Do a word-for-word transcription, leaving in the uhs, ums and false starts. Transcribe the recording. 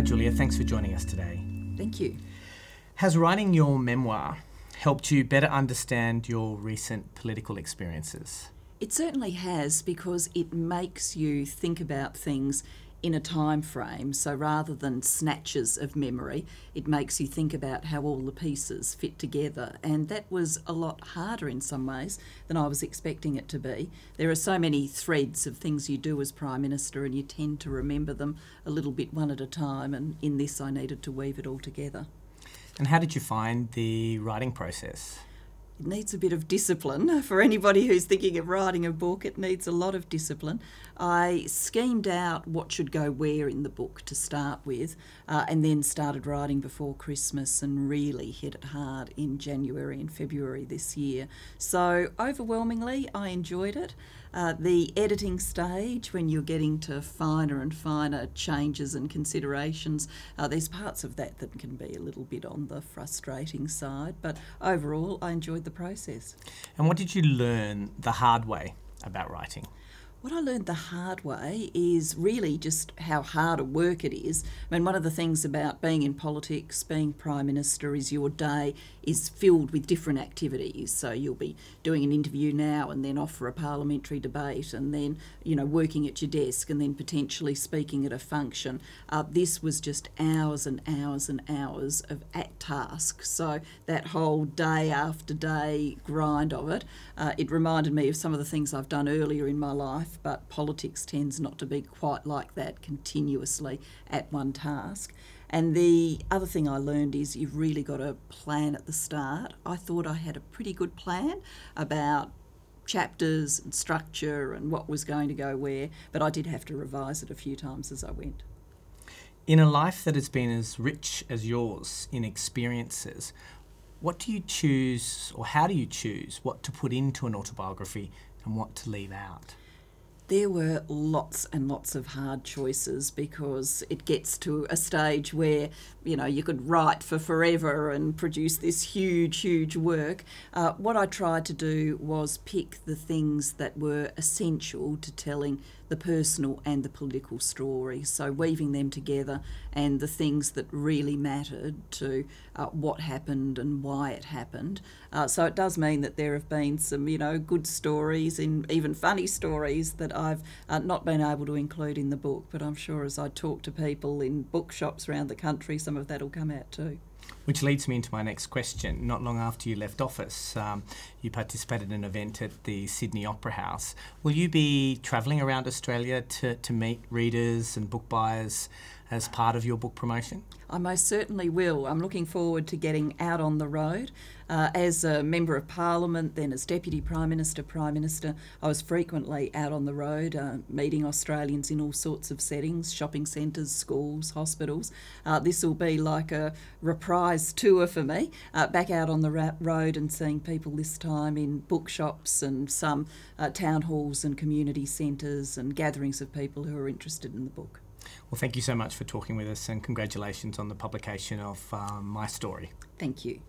Hi Julia, thanks for joining us today. Thank you. Has writing your memoir helped you better understand your recent political experiences? It certainly has, because it makes you think about things in a time frame. So rather than snatches of memory, it makes you think about how all the pieces fit together. And that was a lot harder in some ways than I was expecting it to be. There are so many threads of things you do as Prime Minister, and you tend to remember them a little bit one at a time. And in this, I needed to weave it all together. And how did you find the writing process? It needs a bit of discipline. For anybody who's thinking of writing a book, it needs a lot of discipline. I schemed out what should go where in the book to start with, uh, and then started writing before Christmas and really hit it hard in January and February this year. So overwhelmingly, I enjoyed it. Uh, the editing stage, when you're getting to finer and finer changes and considerations, uh, there's parts of that that can be a little bit on the frustrating side, but overall I enjoyed the process. And what did you learn the hard way about writing? What I learned the hard way is really just how hard a work it is. I mean, one of the things about being in politics, being Prime Minister, is your day is filled with different activities. So you'll be doing an interview now and then off for a parliamentary debate and then, you know, working at your desk and then potentially speaking at a function. Uh, this was just hours and hours and hours of at task. So that whole day after day grind of it, uh, it reminded me of some of the things I've done earlier in my life. But politics tends not to be quite like that, continuously at one task. And the other thing I learned is you've really got to plan at the start. I thought I had a pretty good plan about chapters and structure and what was going to go where, but I did have to revise it a few times as I went. In a life that has been as rich as yours in experiences, what do you choose, or how do you choose what to put into an autobiography and what to leave out? There were lots and lots of hard choices, because it gets to a stage where, you know, you could write for forever and produce this huge, huge work. Uh, what I tried to do was pick the things that were essential to telling the personal and the political story, so weaving them together, and the things that really mattered to uh, what happened and why it happened. Uh, so it does mean that there have been some, you know, good stories and even funny stories that I've uh, not been able to include in the book, but I'm sure as I talk to people in bookshops around the country, some of that will come out too. Which leads me into my next question. Not long after you left office, um, you participated in an event at the Sydney Opera House. Will you be travelling around Australia to, to meet readers and book buyers as part of your book promotion? I most certainly will. I'm looking forward to getting out on the road. Uh, as a Member of Parliament, then as Deputy Prime Minister, Prime Minister, I was frequently out on the road, uh, meeting Australians in all sorts of settings, shopping centres, schools, hospitals. Uh, this will be like a reprise tour for me, uh, back out on the ra road and seeing people, this time in bookshops and some uh, town halls and community centres and gatherings of people who are interested in the book. Well, thank you so much for talking with us, and congratulations on the publication of uh, My Story. Thank you.